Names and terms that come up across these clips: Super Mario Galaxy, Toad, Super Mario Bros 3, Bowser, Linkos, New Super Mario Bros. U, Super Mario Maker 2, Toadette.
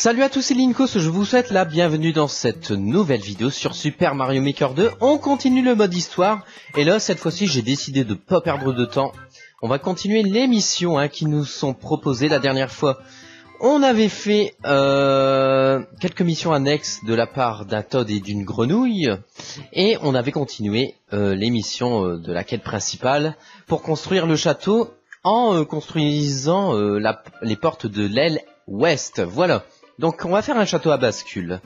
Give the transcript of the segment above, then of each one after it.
Salut à tous, c'est Linkos, je vous souhaite la bienvenue dans cette nouvelle vidéo sur Super Mario Maker 2. On continue le mode histoire, et là, cette fois-ci, j'ai décidé de pas perdre de temps. On va continuer les missions qui nous sont proposées. La dernière fois, on avait fait quelques missions annexes de la part d'un Toad et d'une grenouille, et on avait continué les missions de la quête principale pour construire le château en construisant les portes de l'aile ouest. Voilà. Donc on va faire un château à bascule.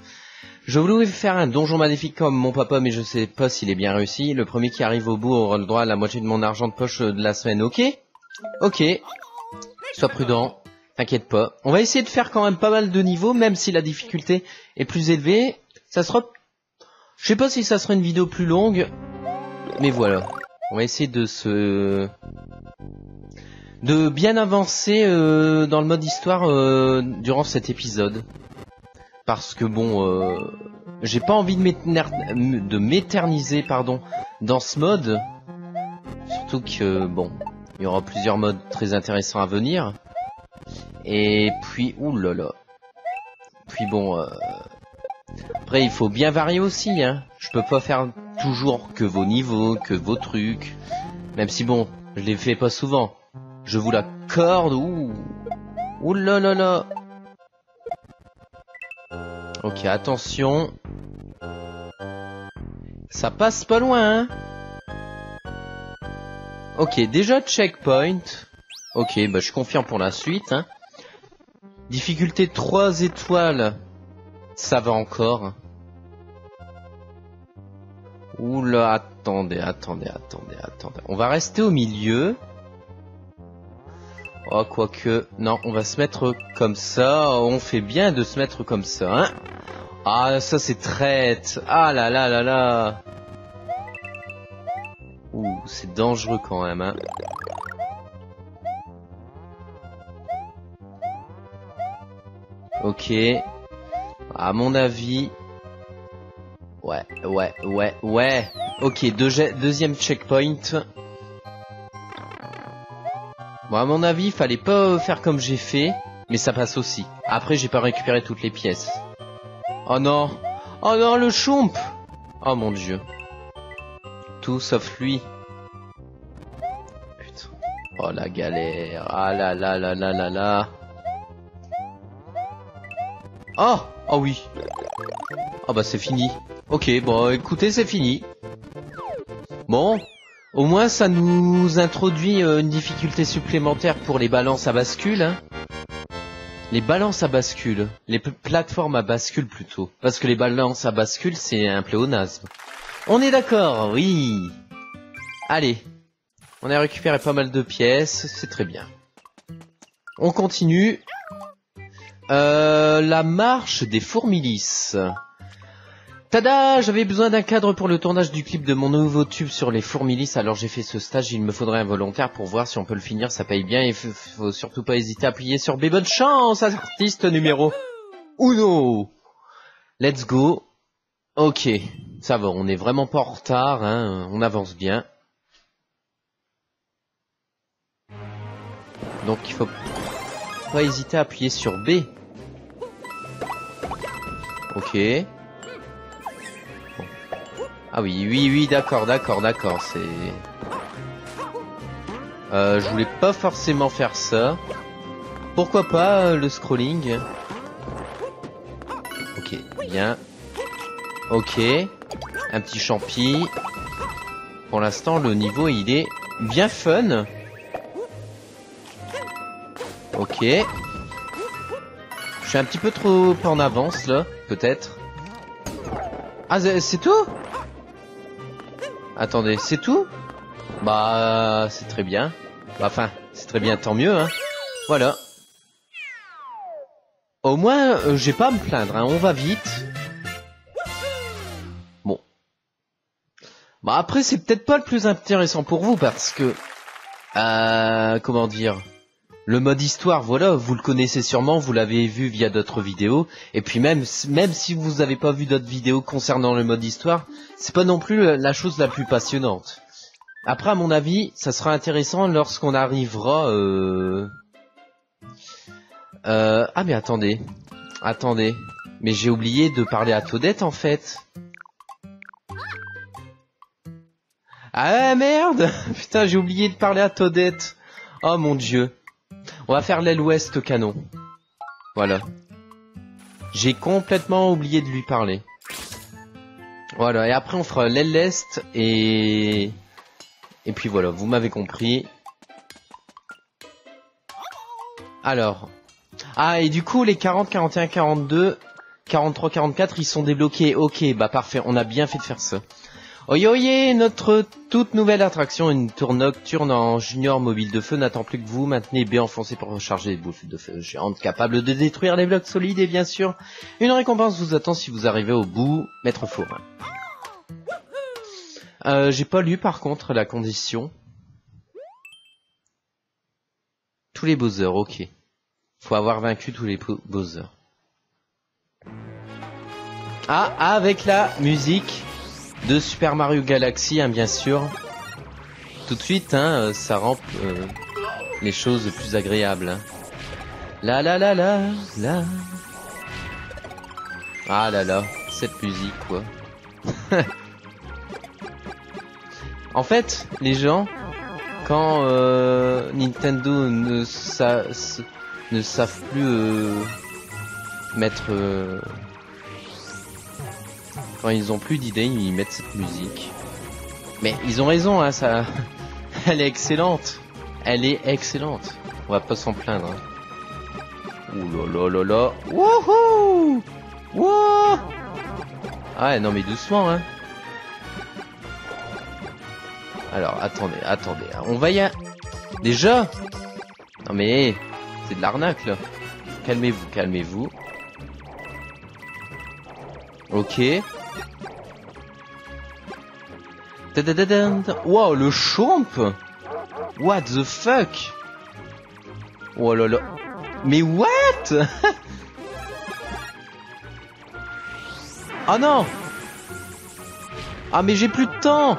Je voulais faire un donjon maléfique comme mon papa, mais je sais pas s'il est bien réussi. Le premier qui arrive au bout aura le droit à la moitié de mon argent de poche de la semaine, ok? Ok. Sois prudent, t'inquiète pas. On va essayer de faire quand même pas mal de niveaux, même si la difficulté est plus élevée. Ça sera... Je sais pas si ça sera une vidéo plus longue, mais voilà. On va essayer de se... de bien avancer dans le mode histoire durant cet épisode. Parce que bon, j'ai pas envie de m'éterniser dans ce mode. Surtout que bon, il y aura plusieurs modes très intéressants à venir. Et puis, oulala. Puis bon, après il faut bien varier aussi, hein. Je peux pas faire toujours que vos niveaux, que vos trucs. Même si bon, je les fais pas souvent. Je vous l'accorde, ouh. Ouh là là là. Ok, attention. Ça passe pas loin, hein. Ok, déjà checkpoint. Ok, bah je suis confiant pour la suite, hein. Difficulté 3 étoiles. Ça va encore. Ouh là, attendez. On va rester au milieu. Oh, quoique... Non, on va se mettre comme ça. On fait bien de se mettre comme ça, hein. Ah, ça, c'est traître. Ah là là là là. Ouh, c'est dangereux quand même, hein. Ok. À mon avis... Ouais. Ok, deuxième checkpoint. Bon, à mon avis, il fallait pas faire comme j'ai fait, mais ça passe aussi. Après, j'ai pas récupéré toutes les pièces. Oh non, le chomp. Oh mon dieu. Tout sauf lui. Putain. Oh la galère. Ah là là là là là là. Oh. Oh oui. Oh bah c'est fini. Ok, bon écoutez, c'est fini. Bon. Au moins, ça nous introduit une difficulté supplémentaire pour les balances à bascule. Hein. Les balances à bascule. Les plateformes à bascule, plutôt. Parce que les balances à bascule, c'est un pléonasme. On est d'accord, oui. Allez. On a récupéré pas mal de pièces. C'est très bien. On continue. La marche des fourmilices. Tada! J'avais besoin d'un cadre pour le tournage du clip de mon nouveau tube sur les fourmilices, alors j'ai fait ce stage, il me faudrait un volontaire pour voir si on peut le finir, ça paye bien, et faut surtout pas hésiter à appuyer sur B. Bonne chance, artiste numéro uno! Let's go! Ok, ça va, on est vraiment pas en retard, hein, on avance bien. Donc il faut pas hésiter à appuyer sur B. Ok... Ah oui, d'accord, c'est... je voulais pas forcément faire ça. Pourquoi pas le scrolling. Ok, bien. Ok, un petit champi. Pour l'instant, le niveau, il est bien fun. Ok. Je suis un petit peu trop en avance, là, peut-être. Ah, c'est tout ? Attendez, c'est tout? Bah, c'est très bien. Bah, enfin, c'est très bien, tant mieux, hein. Voilà. Au moins, j'ai pas à me plaindre, hein. On va vite. Bon. Bah, après, c'est peut-être pas le plus intéressant pour vous, parce que... comment dire... Le mode histoire, voilà, vous le connaissez sûrement, vous l'avez vu via d'autres vidéos. Et puis même si vous n'avez pas vu d'autres vidéos concernant le mode histoire, c'est pas non plus la chose la plus passionnante. Après, à mon avis, ça sera intéressant lorsqu'on arrivera... Ah mais attendez, Attendez, mais j'ai oublié de parler à Toadette en fait. Ah merde. Putain, j'ai oublié de parler à Toadette. Oh mon dieu. On va faire l'aile ouest canon. Voilà. J'ai complètement oublié de lui parler. Voilà, et après on fera l'aile est et... Et puis voilà, vous m'avez compris. Alors... Ah, et du coup, les 40, 41, 42, 43, 44, ils sont débloqués. Ok, bah parfait, on a bien fait de faire ça. Oye, oye, notre toute nouvelle attraction, une tour nocturne en junior mobile de feu, n'attend plus que vous. Maintenez B enfoncé pour recharger les boules de feu géantes capables de détruire les blocs solides. Et bien sûr, une récompense vous attend si vous arrivez au bout. Maître Four. J'ai pas lu par contre la condition. Tous les Bowser, ok. Faut avoir vaincu tous les Bowser. Ah, avec la musique de Super Mario Galaxy, hein, bien sûr. Tout de suite, hein, ça rend les choses plus agréables. Hein. La la la la la. Ah là là, cette musique quoi. En fait, les gens, quand Nintendo ne savent plus mettre... Quand ils ont plus d'idées, ils mettent cette musique. Mais ils ont raison, hein, ça... Elle est excellente. Elle est excellente. On va pas s'en plaindre. Hein. Ouh là là là là. Wouhou! Wouah! Ah non mais doucement, hein. Alors, attendez, attendez. On va y a... Déjà? Non mais... C'est de l'arnaque, là. Calmez-vous, calmez-vous. Ok. Wow, le chomp. What the fuck. Oh là là. Mais what. Ah oh, non. Ah mais j'ai plus de temps.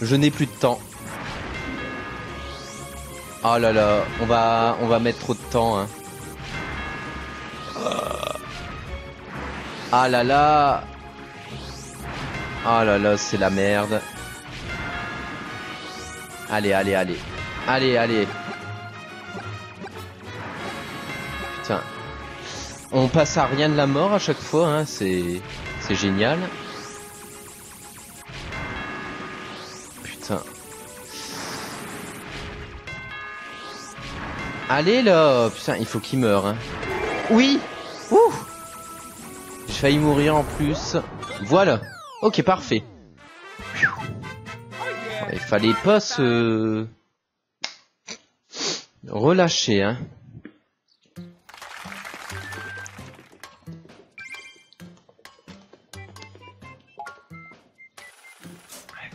Je n'ai plus de temps. Oh là là, on va mettre trop de temps. Hein. Ah là là. Ah là là, c'est la merde. Allez, allez, allez. Allez, allez. Putain. On passe à rien de la mort à chaque fois, hein. C'est génial. Putain. Allez là. Putain, il faut qu'il meure. Hein. Oui. Ouh. J'ai failli mourir en plus. Voilà. Ok, parfait. Il fallait pas se... relâcher, hein.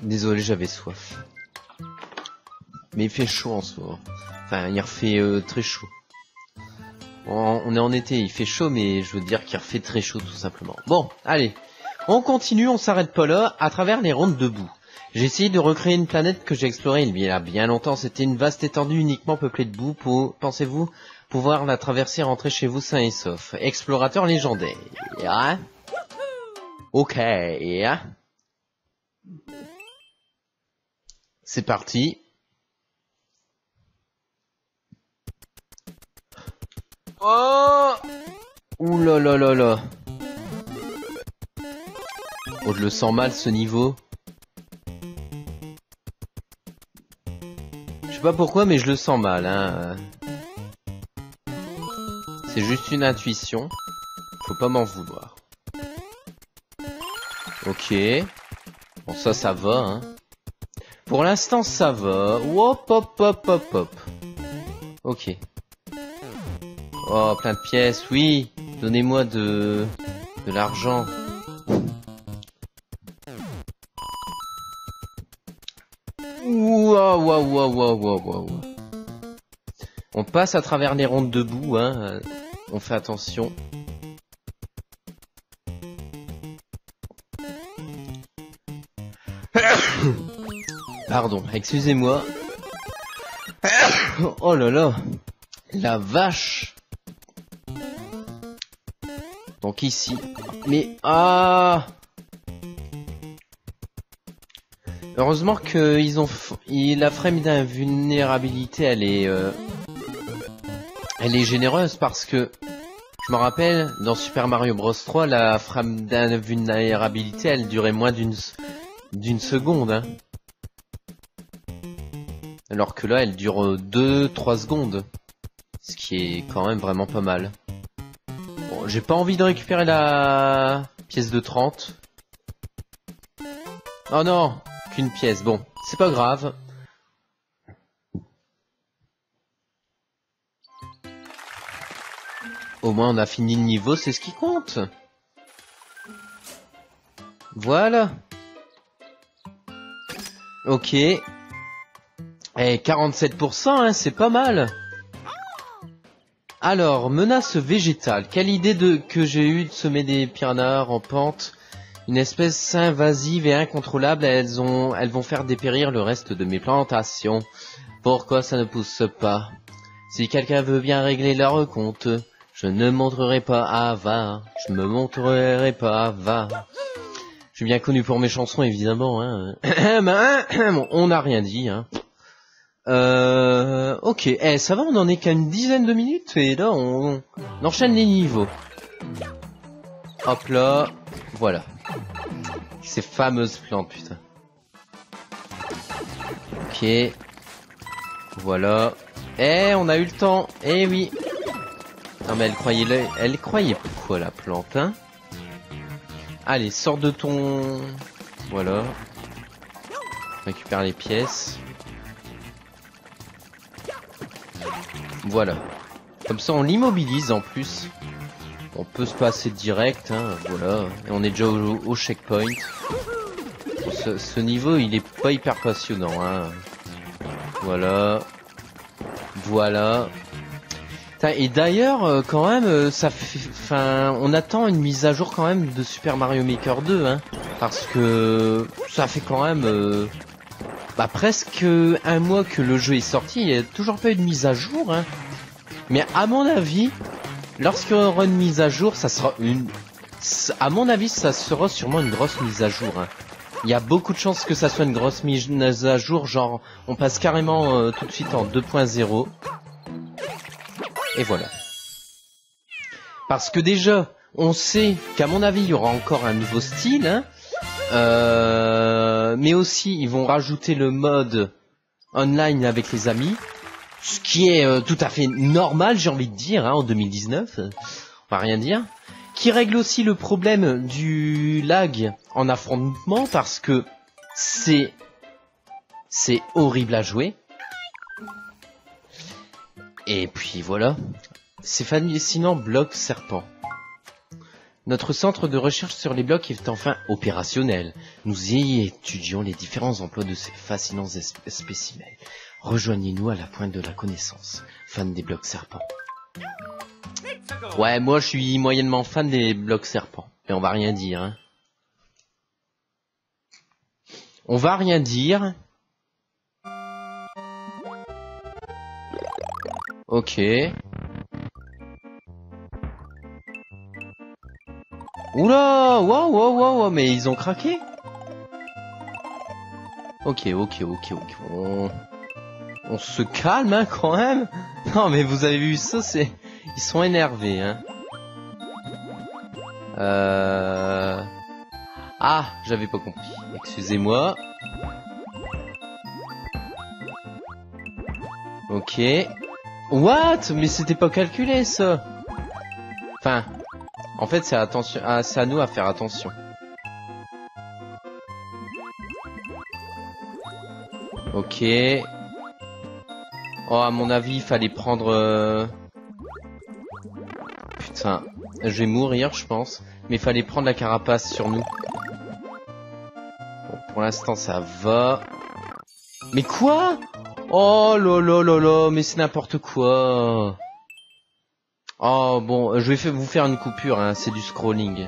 Désolé, j'avais soif. Mais il fait chaud en ce moment. Enfin, il refait très chaud. On est en été, il fait chaud, mais je veux dire qu'il refait très chaud tout simplement. Bon, allez, on continue, on s'arrête pas là, à travers les rondes de boue. J'ai essayé de recréer une planète que j'ai explorée il y a bien longtemps, c'était une vaste étendue uniquement peuplée de boue, pensez-vous pouvoir la traverser et rentrer chez vous sain et sauf. Explorateur légendaire. Ok. C'est parti. Oh! Ouh là là là là! Oh, je le sens mal ce niveau. Je sais pas pourquoi, mais je le sens mal, hein. C'est juste une intuition. Faut pas m'en vouloir. Ok. Bon, ça va, hein. Pour l'instant, ça va. Hop, hop, hop, hop, hop. Ok. Oh, plein de pièces, oui. Donnez-moi de l'argent. Waouh, waouh, waouh, waouh, waouh. On passe à travers les rondes de boue, hein. On fait attention. Pardon, excusez-moi. Oh là là. La vache. Donc ici. Mais ah, heureusement que ils ont la frame d'invulnérabilité, elle est généreuse, parce que je me rappelle dans Super Mario Bros 3, la frame d'invulnérabilité, elle durait moins d'une seconde, hein. Alors que là, elle dure 2-3 secondes, ce qui est quand même vraiment pas mal. Bon, j'ai pas envie de récupérer la pièce de 30. Oh non, qu'une pièce, bon, c'est pas grave. Au moins on a fini le niveau, c'est ce qui compte. Voilà. Ok. Et 47%, hein, c'est pas mal. Alors, menace végétale. Quelle idée que j'ai eue de semer des piranhas rampantes. Une espèce invasive et incontrôlable, elles vont faire dépérir le reste de mes plantations. Pourquoi ça ne pousse pas? Si quelqu'un veut bien régler leur compte... Je ne montrerai pas avare, je me montrerai pas avare. Je suis bien connu pour mes chansons, évidemment, hein. On n'a rien dit, hein. Ok, eh, ça va, on en est qu'à une dizaine de minutes, et là, on enchaîne les niveaux. Hop là, voilà. Ces fameuses plantes, putain. Ok. Voilà. Eh, on a eu le temps, eh oui. Non mais elle croyait pourquoi la plante, hein. Allez, sors de ton... Voilà. Récupère les pièces. Voilà. Comme ça on l'immobilise en plus. On peut se passer direct, hein, voilà. Et on est déjà au checkpoint. Bon, ce niveau il est pas hyper passionnant, hein. Voilà. Voilà. Et d'ailleurs, quand même, ça fait, enfin, on attend une mise à jour quand même de Super Mario Maker 2, hein, parce que ça fait quand même, bah, presque un mois que le jeu est sorti, il n'y a toujours pas eu de mise à jour, hein. Mais à mon avis, lorsqu'il y aura une mise à jour, ça sera à mon avis, ça sera sûrement une grosse mise à jour, hein. Il y a beaucoup de chances que ça soit une grosse mise à jour, genre, on passe carrément tout de suite en 2.0. Et voilà. Parce que déjà, on sait qu'à mon avis, il y aura encore un nouveau style. Hein, mais aussi, ils vont rajouter le mode online avec les amis. Ce qui est tout à fait normal, j'ai envie de dire, hein, en 2019. On va rien dire. Qui règle aussi le problème du lag en affrontement. Parce que c'est horrible à jouer. Et puis voilà, c'est fascinant, bloc serpent. Notre centre de recherche sur les blocs est enfin opérationnel. Nous y étudions les différents emplois de ces fascinants spécimens. Rejoignez-nous à la pointe de la connaissance, fan des blocs serpents. Ouais, moi je suis moyennement fan des blocs serpents, mais on va rien dire, hein. On va rien dire... Ok. Oula, waouh, waouh, waouh, mais ils ont craqué. Ok. On se calme, hein, quand même. Non, mais vous avez vu ça, c'est... Ils sont énervés, hein. Ah, j'avais pas compris. Excusez-moi. Ok. What? Mais c'était pas calculé, ça. Enfin, en fait, c'est attention, c'est à nous à faire attention. Ok. Oh, à mon avis, il fallait prendre... Putain, je vais mourir, je pense. Mais il fallait prendre la carapace sur nous. Bon, pour l'instant, ça va. Mais quoi? Oh là là là là, mais c'est n'importe quoi. Oh bon, je vais vous faire une coupure, hein, c'est du scrolling.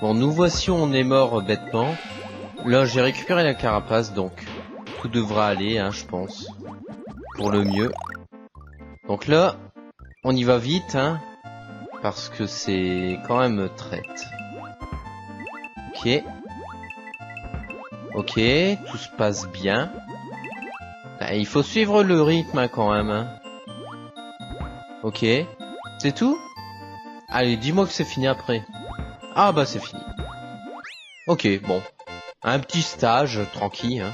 Bon, nous voici, on est mort bêtement. Là, j'ai récupéré la carapace, donc tout devra aller, hein, je pense. Pour le mieux. Donc là, on y va vite, hein. parce que c'est quand même traite. Ok. Ok, tout se passe bien. Il faut suivre le rythme quand même. Ok. C'est tout? Allez, dis-moi que c'est fini après. Ah bah c'est fini. Ok, bon. Un petit stage, tranquille. Hein.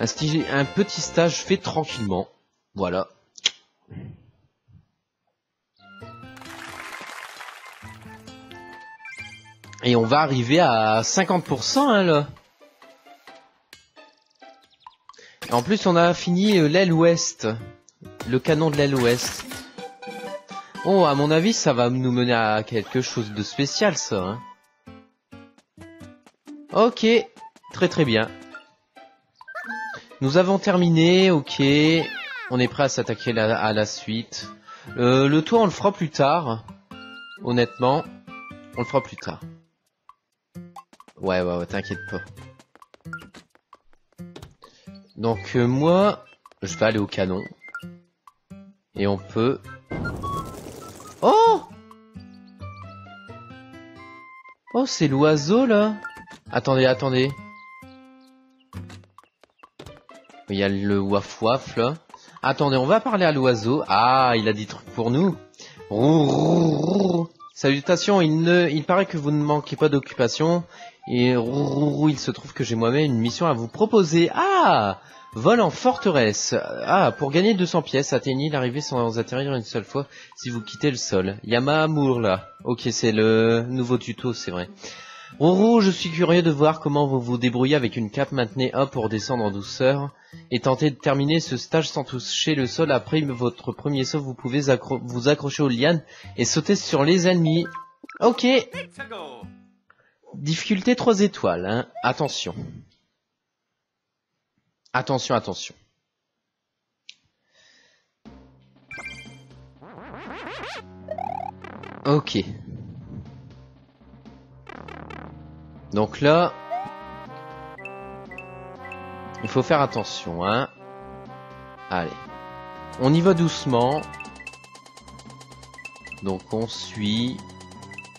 Un petit stage fait tranquillement. Voilà. Et on va arriver à 50% hein, là. Et en plus on a fini l'aile ouest. Le canon de l'aile ouest. Oh, à mon avis ça va nous mener à quelque chose de spécial ça. Hein. Ok, très très bien. Nous avons terminé, ok. On est prêt à s'attaquer à la suite. Le toit on le fera plus tard. Honnêtement, on le fera plus tard. Ouais, t'inquiète pas. Donc moi, je vais aller au canon. Et on peut... Oh! Oh, c'est l'oiseau, là! Attendez. Il y a le waf-waf, là. Attendez, on va parler à l'oiseau. Ah, il a dit trucs pour nous. Salutations, il paraît que vous ne manquez pas d'occupation. Et il se trouve que j'ai moi-même une mission à vous proposer. Ah! Vol en forteresse. Ah, pour gagner 200 pièces, atteignez l'arrivée sans atterrir une seule fois si vous quittez le sol. Yamamour là. Ok, c'est le nouveau tuto, c'est vrai. Roro, je suis curieux de voir comment vous vous débrouillez avec une cape. Maintenez 1 pour descendre en douceur et tentez de terminer ce stage sans toucher le sol. Après votre premier saut, vous pouvez vous accrocher aux lianes et sauter sur les ennemis. Ok. Difficulté 3 étoiles, hein. Attention. Attention. Ok. Donc là, il faut faire attention, hein. Allez. On y va doucement. Donc on suit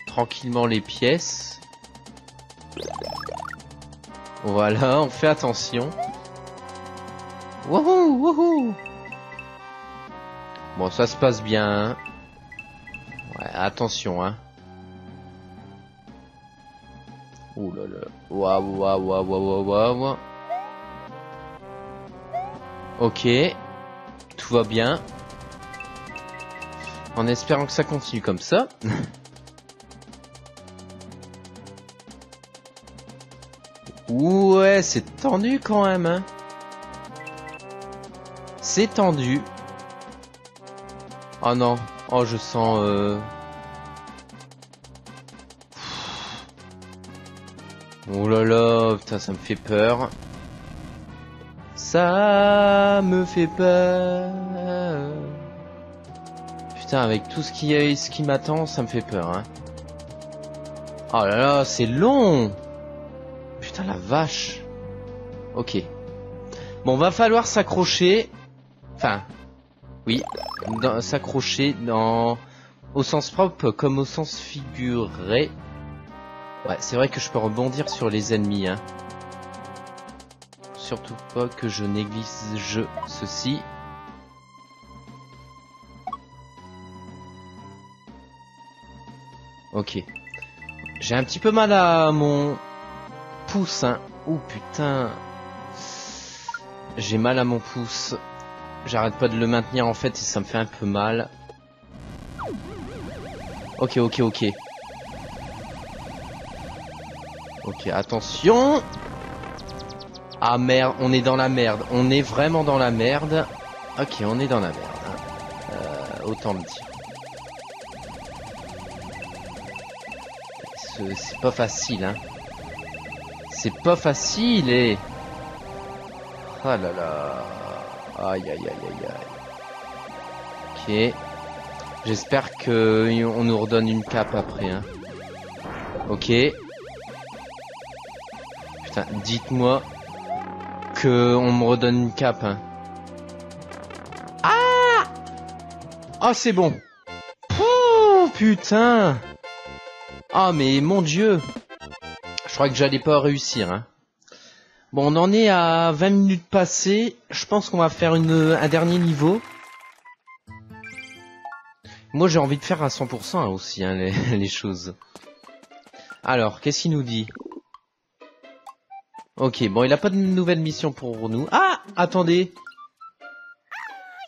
tranquillement les pièces. Voilà, on fait attention. Wouhou. Bon, ça se passe bien. Hein. Ouais, attention, hein. Ouh là là. Waouh. Ok. Tout va bien. En espérant que ça continue comme ça. Ouais, c'est tendu quand même, hein. C'est tendu. Oh non. Oh, je sens... Oh là là, putain, ça me fait peur. Ça me fait peur. Putain, avec tout ce qui m'attend, ça me fait peur. Hein. Oh là là, c'est long. Putain, la vache. Ok. Bon, va falloir s'accrocher... Enfin, oui, s'accrocher au sens propre comme au sens figuré. Ouais, c'est vrai que je peux rebondir sur les ennemis. Hein. Surtout pas que je néglige ceci. Ok. J'ai un petit peu mal à mon pouce. Hein. Oh putain. J'ai mal à mon pouce. J'arrête pas de le maintenir en fait et ça me fait un peu mal. Ok. Ok, attention. Ah merde, on est dans la merde. On est vraiment dans la merde. Ok, on est dans la merde. Autant le dire. C'est pas facile, hein. C'est pas facile et... Ah là là. Aïe. Ok. J'espère que on nous redonne une cape après. Hein. Ok. Putain, dites-moi que on me redonne une cape. Hein. Ah! Oh, c'est bon. Pouh. putain! Ah, mais mon dieu! Je crois que j'allais pas réussir, hein. Bon, on en est à 20 minutes passées. Je pense qu'on va faire un dernier niveau. Moi, j'ai envie de faire à 100% aussi, hein, les choses. Alors, qu'est-ce qu'il nous dit? Ok, bon, il a pas de nouvelle mission pour nous. Ah! Attendez!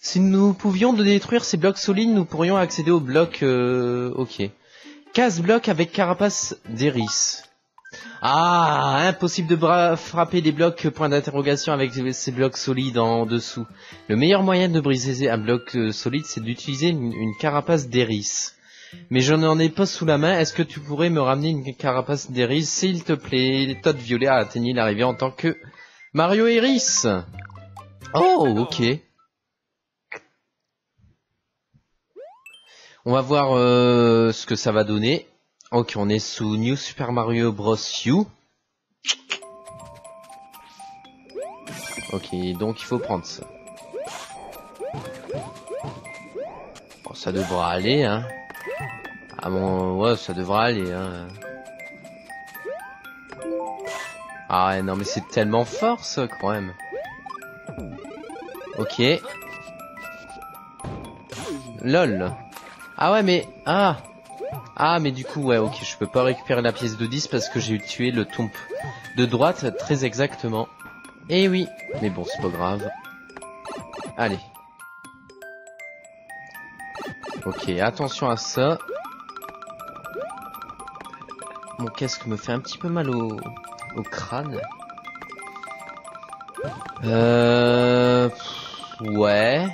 Si nous pouvions détruire ces blocs solides, nous pourrions accéder au bloc... ok. Casse-bloc avec carapace d'hélice. Ah, impossible de frapper des blocs point d'interrogation avec ces blocs solides en dessous. Le meilleur moyen de briser un bloc solide, c'est d'utiliser une carapace d'hélice. Mais je n'en ai pas sous la main. Est-ce que tu pourrais me ramener une carapace d'hélice, s'il te plaît? Toad Violet a atteint l'arrivée en tant que Mario Hélice. Oh, ok. On va voir ce que ça va donner. Ok, on est sous New Super Mario Bros. U. Ok, donc il faut prendre ça. Bon, ça devra aller, hein. Ah bon, ouais, ça devra aller, hein. Ah ouais, non mais c'est tellement fort ça, quand même. Ok. Lol. Ah ouais mais... Ah. Ah mais du coup ouais ok, je peux pas récupérer la pièce de 10 parce que j'ai tué le tombe de droite très exactement. Eh oui. Mais bon c'est pas grave. Allez. Ok, attention à ça. Mon casque me fait un petit peu mal au crâne. Ouais.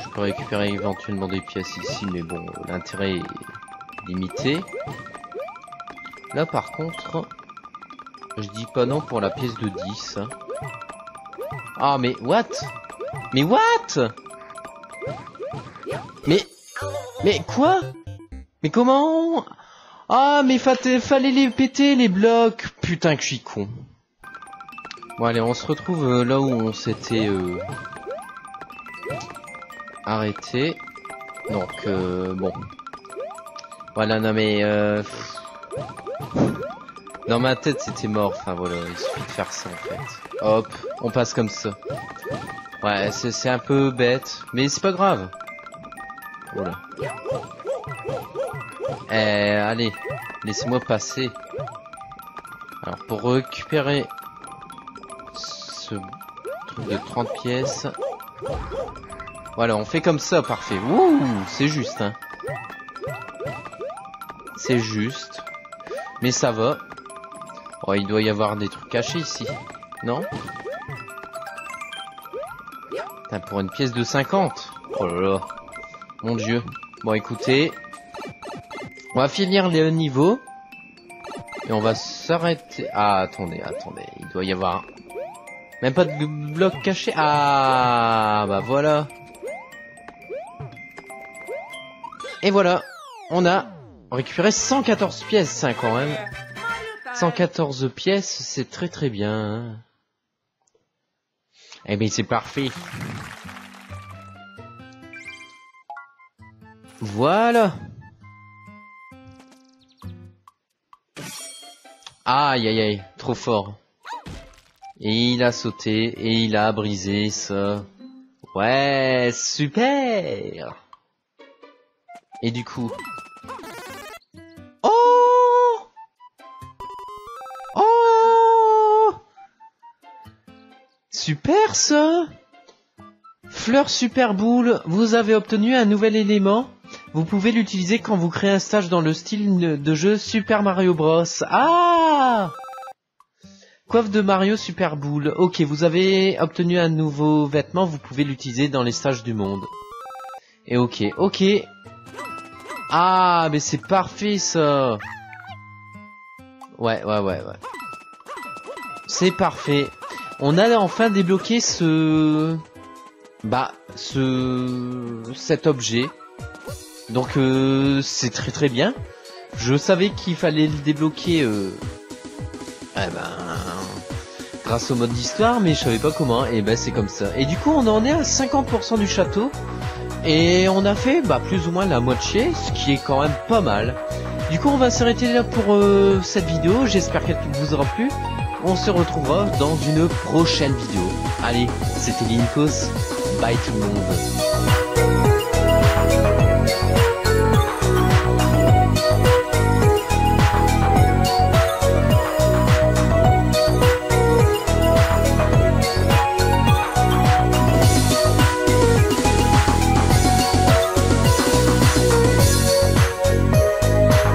Je peux récupérer éventuellement des pièces ici, mais bon, l'intérêt est limité. Là, par contre, je dis pas non pour la pièce de 10. Ah, mais what? Mais what? Mais quoi? Mais comment? Ah, mais fallait les péter, les blocs. Putain que je suis con. Bon, allez, on se retrouve là où on s'était... arrêté. Donc bon. Voilà, non mais dans ma tête c'était mort. Enfin voilà, il suffit de faire ça en fait. Hop, on passe comme ça. Ouais, c'est un peu bête, mais c'est pas grave. Voilà. Allez, laissez-moi passer. Alors pour récupérer ce truc de 30 pièces. Voilà, on fait comme ça, parfait. Wouh, c'est juste, hein. C'est juste. Mais ça va. Oh, il doit y avoir des trucs cachés ici. Non? Putain, pour une pièce de 50. Oh là là. Mon dieu. Bon, écoutez. On va finir le niveau. Et on va s'arrêter. Ah, attendez, attendez. Il doit y avoir... Même pas de bloc caché. Ah, bah voilà. Et voilà, on a récupéré 114 pièces, hein, quand même. 114 pièces, c'est très très bien. Eh bien, c'est parfait. Voilà. Aïe, aïe, aïe, trop fort. Et il a sauté, et il a brisé ça. Ouais, super. Et du coup... Oh! Oh! Super ça! Fleur Super Boule, vous avez obtenu un nouvel élément. Vous pouvez l'utiliser quand vous créez un stage dans le style de jeu Super Mario Bros. Ah! Coiffe de Mario Super Boule. Ok, vous avez obtenu un nouveau vêtement, vous pouvez l'utiliser dans les stages du monde. Et ok, ok. Ah, mais c'est parfait, ça. Ouais, ouais, ouais, ouais. C'est parfait. On a enfin débloqué ce... Bah, cet objet. Donc, c'est très très bien. Je savais qu'il fallait le débloquer... Eh ben... Grâce au mode d'histoire, mais je savais pas comment. Et ben, c'est comme ça. Et du coup, on en est à 50% du château. Et on a fait plus ou moins la moitié, ce qui est quand même pas mal. Du coup on va s'arrêter là pour cette vidéo, j'espère qu'elle vous aura plu. On se retrouvera dans une prochaine vidéo. Allez, c'était Linkos, bye tout le monde.